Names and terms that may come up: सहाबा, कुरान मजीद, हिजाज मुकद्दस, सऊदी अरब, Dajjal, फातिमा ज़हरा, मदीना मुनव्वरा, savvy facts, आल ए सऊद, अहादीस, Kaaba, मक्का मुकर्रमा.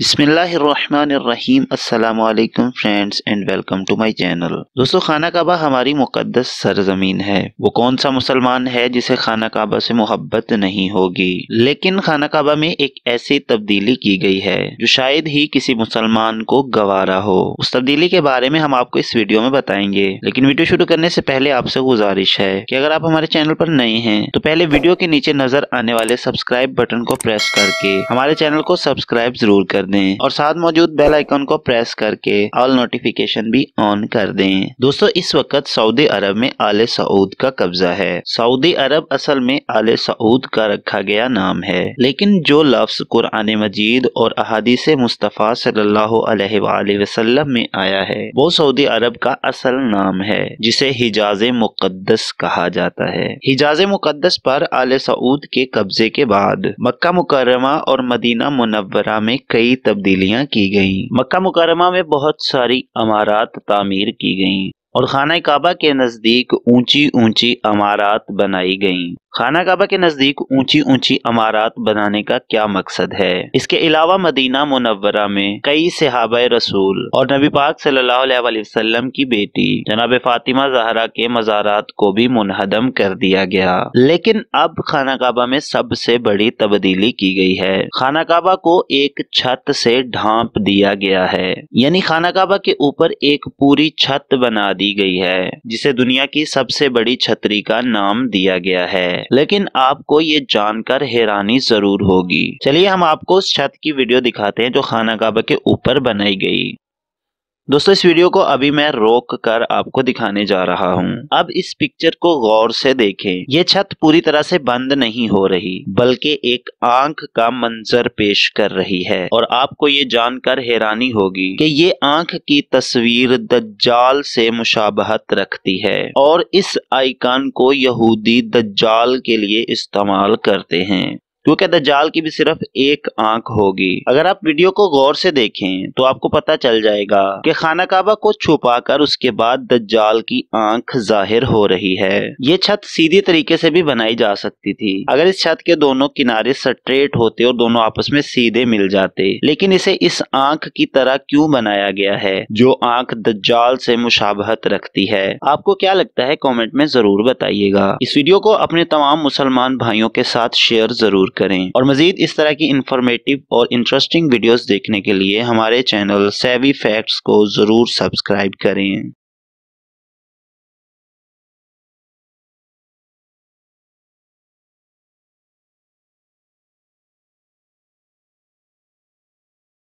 बिस्मिल्लाहिर्रहमानिर्रहीम। अस्सलाम वालेकुम friends and welcome to my channel. दोस्तों, खाना काबा हमारी मुकद्दस सरजमीन है। वो कौन सा मुसलमान है जिसे खाना काबा से मोहब्बत नहीं होगी? लेकिन खाना काबा में एक ऐसी तब्दीली की गई है जो शायद ही किसी मुसलमान को गवारा हो। उस तब्दीली के बारे में हम आपको इस वीडियो में बताएंगे, लेकिन वीडियो शुरू करने से पहले आपसे गुजारिश है कि अगर आप हमारे चैनल पर नए हैं तो पहले वीडियो के नीचे नजर आने वाले सब्सक्राइब बटन को प्रेस करके हमारे चैनल को सब्सक्राइब जरूर कर दें और साथ मौजूद बेल आइकन को प्रेस करके ऑल नोटिफिकेशन भी ऑन कर दें। दोस्तों, इस वक्त सऊदी अरब में आल ए सऊद का कब्जा है। सऊदी अरब असल में आल ए सऊद का रखा गया नाम है, लेकिन जो लफ्ज कुरान मजीद और अहादीस मुस्तफ़ा सल्लल्लाहु अलैहि वसल्लम में आया है वो सऊदी अरब का असल नाम है, जिसे हिजाज मुकद्दस कहा जाता है। हिजाज मुकद्दस पर आल ए सऊद के कब्जे के बाद मक्का मुकर्रमा और मदीना मुनव्वरा में कई तब्दीलियां की गईं। मक्का मुकर्रमा में बहुत सारी इमारत तामीर की गईं और खाना काबा के नज़दीक ऊंची ऊंची इमारत बनाई गईं। खाना काबा के नज़दीक ऊंची ऊंची इमारत बनाने का क्या मकसद है? इसके अलावा मदीना मुनव्वरा में कई सहाबा रसूल और नबी पाक सल्लल्लाहु अलैहि वसल्लम की बेटी जनाब फातिमा ज़हरा के मज़ारात को भी मुनहदम कर दिया गया। लेकिन अब खाना काबा में सबसे बड़ी तब्दीली की गई है। खाना काबा को एक छत से ढांप दिया गया है, यानी खाना काबा के ऊपर एक पूरी छत बना दी गई है, जिसे दुनिया की सबसे बड़ी छतरी का नाम दिया गया है। लेकिन आपको ये जानकर हैरानी जरूर होगी। चलिए हम आपको उस छत की वीडियो दिखाते हैं जो खाना काबा के ऊपर बनाई गई। दोस्तों, इस वीडियो को अभी मैं रोक कर आपको दिखाने जा रहा हूं। अब इस पिक्चर को गौर से देखें। ये छत पूरी तरह से बंद नहीं हो रही, बल्कि एक आंख का मंजर पेश कर रही है और आपको ये जानकर हैरानी होगी कि ये आंख की तस्वीर दज्जाल से मुशाबहत रखती है और इस आइकन को यहूदी दज्जाल के लिए इस्तेमाल करते हैं, क्योंकि दज्जाल की भी सिर्फ एक आंख होगी। अगर आप वीडियो को गौर से देखें तो आपको पता चल जाएगा कि खाना काबा को छुपाकर उसके बाद दज्जाल की आंख जाहिर हो रही है। ये छत सीधी तरीके से भी बनाई जा सकती थी अगर इस छत के दोनों किनारे स्ट्रेट होते और दोनों आपस में सीधे मिल जाते, लेकिन इसे इस आंख की तरह क्यों बनाया गया है जो आंख दज्जाल से मुशाबहत रखती है? आपको क्या लगता है कॉमेंट में जरूर बताइएगा। इस वीडियो को अपने तमाम मुसलमान भाइयों के साथ शेयर जरूर करें और मजीद इस तरह की इंफॉर्मेटिव और इंटरेस्टिंग वीडियोस देखने के लिए हमारे चैनल सेवी फैक्ट्स को जरूर सब्सक्राइब करें।